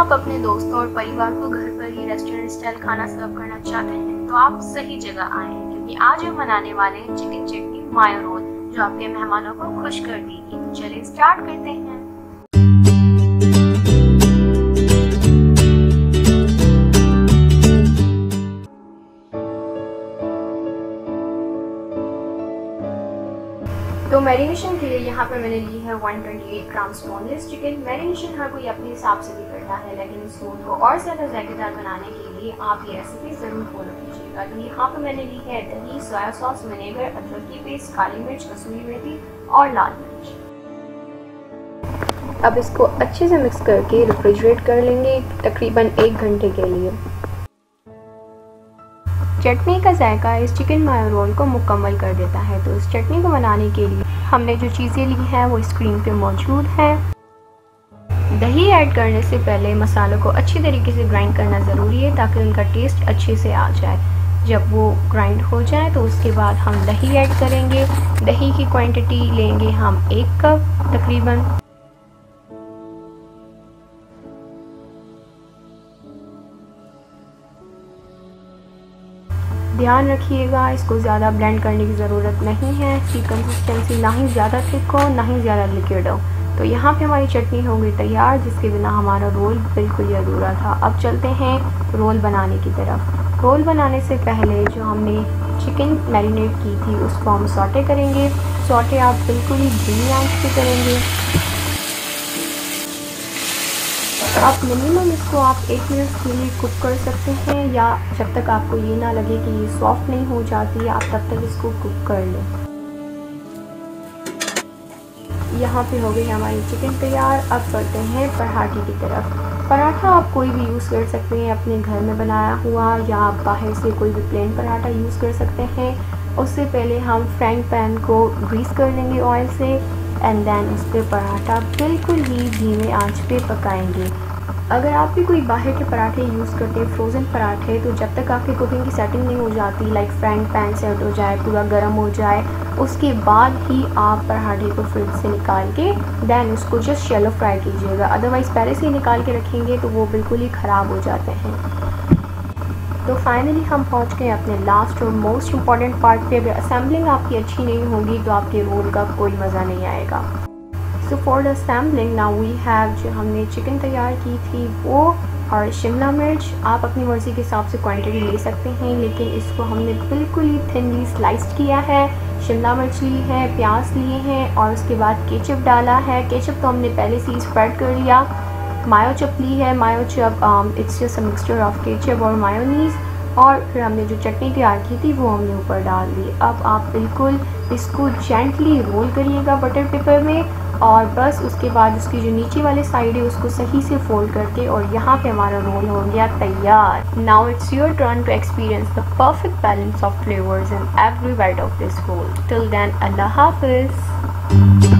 आप अपने दोस्तों और परिवार को घर पर ही रेस्टोरेंट स्टाइल खाना सर्व करना चाहते हैं तो आप सही जगह आए हैं, क्योंकि आज हम बनाने वाले हैं चिकन चटनी मायो रोल जो आपके मेहमानों को खुश कर देगी। तो चलिए स्टार्ट करते हैं। तो मैरिनेशन के लिए यहाँ पर मैंने ली है 128 ग्राम्स बोनलेस चिकन। मैरिनेशन हर कोई अपने हिसाब से भी करता है, लेकिन इस रोल को और ज़्यादा जायकेदार बनाने के लिए आप ये रेसिपी ज़रूर फॉलो कीजिएगा। तो यहाँ पर मैंने ली है दही, सोया सॉस, विनेगर, अदरक की पेस्ट, काली मिर्च, कसूरी मेथी और लाल मिर्च। अब इसको अच्छे से मिक्स करके रेफ्रिजरेट कर लेंगे तकरीबन 1 घंटे के लिए। चटनी का जायका इस चिकन मायो रोल को मुकम्मल कर देता है। तो इस चटनी को बनाने के लिए हमने जो चीज़ें ली हैं वो स्क्रीन पे मौजूद हैं। दही ऐड करने से पहले मसालों को अच्छी तरीके से ग्राइंड करना ज़रूरी है ताकि उनका टेस्ट अच्छे से आ जाए। जब वो ग्राइंड हो जाए तो उसके बाद हम दही ऐड करेंगे। दही की क्वान्टिटी लेंगे हम 1 कप तकरीबन। ध्यान रखिएगा इसको ज़्यादा ब्लेंड करने की ज़रूरत नहीं है। इसकी कंसिस्टेंसी ना ही ज़्यादा थिक हो ना ही ज़्यादा लिक्विड हो। तो यहाँ पे हमारी चटनी हो गई तैयार, जिसके बिना हमारा रोल बिल्कुल ही अधूरा था। अब चलते हैं रोल बनाने की तरफ। रोल बनाने से पहले जो हमने चिकन मैरिनेट की थी उसको हम सॉटे करेंगे। सॉटे आप बिल्कुल ही धीमी आंच पे करेंगे। आप मिनिमम इसको आप 1 मिनट के लिए कुक कर सकते हैं, या जब तक आपको ये ना लगे कि ये सॉफ्ट नहीं हो जाती आप तब तक इसको कुक कर लें। यहाँ पे हो गई हमारी चिकन तैयार। अब करते हैं पराठे की तरफ। पराठा आप कोई भी यूज़ कर सकते हैं, अपने घर में बनाया हुआ या आप बाहर से कोई भी प्लेन पराठा यूज़ कर सकते हैं। उससे पहले हम फ्राइंग पैन को ग्रीस कर लेंगे ऑयल से एंड देन उस पर पराठा बिल्कुल ही धीमे आंच पे पकाएंगे। अगर आप भी कोई बाहर के पराठे यूज़ करते हैं फ्रोज़न पराठे, तो जब तक आपकी कुकिंग की सेटिंग नहीं हो जाती लाइक फ्राइंग पैन सेट हो जाए पूरा गर्म हो जाए उसके बाद ही आप पराठे को फ्रिज से निकाल के दैन उसको जस्ट शैलो फ्राई कीजिएगा। अदरवाइज़ पहले से ही निकाल के रखेंगे तो वो बिल्कुल ही ख़राब हो जाते हैं। तो फाइनली हम पहुंच गए अपने लास्ट और मोस्ट इम्पॉर्टेंट पार्ट पे। अगर असेंबलिंग आपकी अच्छी नहीं होगी तो आपके रोल का कोई मज़ा नहीं आएगा। So for the assembling now we have जो हमने चिकन तैयार की थी वो और शिमला मिर्च। आप अपनी मर्ज़ी के हिसाब से क्वांटिटी ले सकते हैं, लेकिन इसको हमने बिल्कुल ही थिनली स्लाइस्ड किया है। शिमला मिर्च ली है, प्याज लिए हैं और उसके बाद केचप डाला है। केचप तो हमने पहले से ही स्प्रेड कर लिया। मायो चप ली है। मायो चप it's just a mixture of ketchup और मायोनीज़। और फिर हमने जो चटनी तैयार की थी वो हमने ऊपर डाल दी। अब आप बिल्कुल इसको जेंटली रोल करिएगा बटर पेपर में और बस उसके बाद उसकी जो नीचे वाले साइड है उसको सही से फोल्ड करके और यहाँ पे हमारा रोल हो गया तैयार। Now it's your turn to experience the perfect balance of flavours in every bite of this roll. Till then अल्लाह हाफिज़।